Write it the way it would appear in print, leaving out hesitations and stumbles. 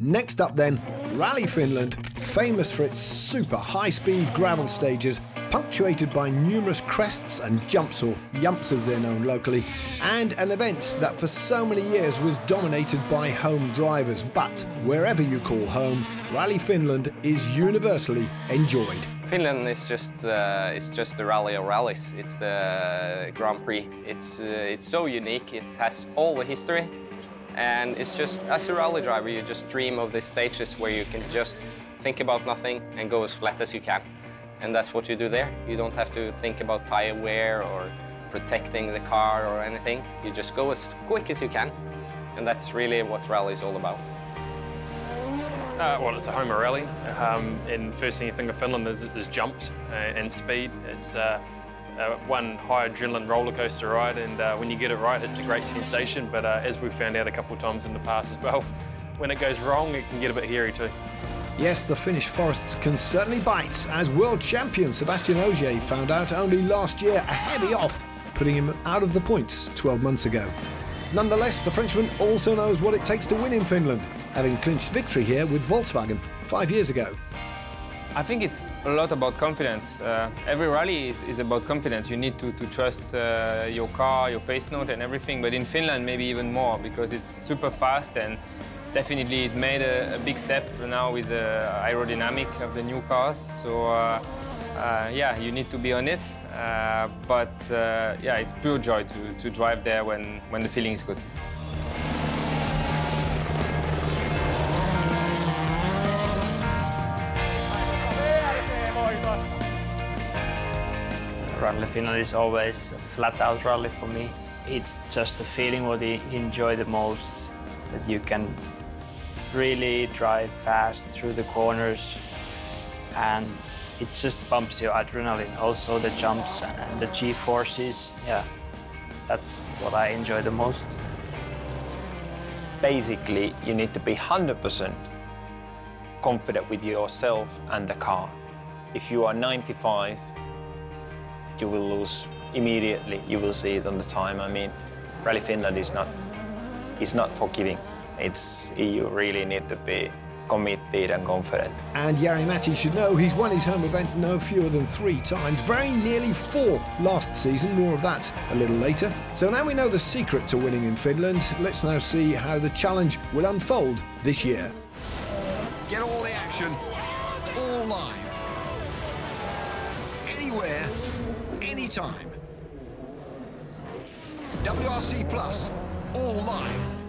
Next up then, Rally Finland, famous for its super high-speed gravel stages, punctuated by numerous crests and jumps, or jumps as they're known locally, and an event that for so many years was dominated by home drivers. But wherever you call home, Rally Finland is universally enjoyed. Finland is just the rally of rallies. It's the Grand Prix. It's so unique. It has all the history, and it's just, as a rally driver, you just dream of these stages where you can just think about nothing and go as flat as you can. And that's what you do there. You don't have to think about tire wear or protecting the car or anything. You just go as quick as you can. And that's really what rally is all about. Well, it's a home of rally. And first thing you think of Finland is jumps and speed. It's one high adrenaline roller coaster ride. And when you get it right, it's a great sensation. But as we've found out a couple of times in the past as well, when it goes wrong, it can get a bit hairy too. Yes, the Finnish forests can certainly bite, as world champion Sebastian Ogier found out only last year, a heavy off, putting him out of the points 12 months ago. Nonetheless, the Frenchman also knows what it takes to win in Finland, having clinched victory here with Volkswagen 5 years ago. I think it's a lot about confidence. Every rally is about confidence. You need to trust your car, your pace note and everything, but in Finland maybe even more, because it's super fast and definitely it made a big step now with the aerodynamic of the new cars, so yeah, you need to be on it, but yeah, it's pure joy to drive there when the feeling is good. Rally Finland is always a flat-out rally for me. It's just the feeling what you enjoy the most, that you can really drive fast through the corners, and it just bumps your adrenaline. Also the jumps and the G-forces, yeah, that's what I enjoy the most. Basically, you need to be 100% confident with yourself and the car. If you are 95, you will lose immediately. You will see it on the time. I mean, Rally Finland is not forgiving. You really need to be committed and confident. And Jari Matti should know he's won his home event no fewer than 3 times, very nearly 4 last season. More of that a little later. So now we know the secret to winning in Finland. Let's now see how the challenge will unfold this year. Get all the action, all live, anywhere, anytime. WRC Plus, all live.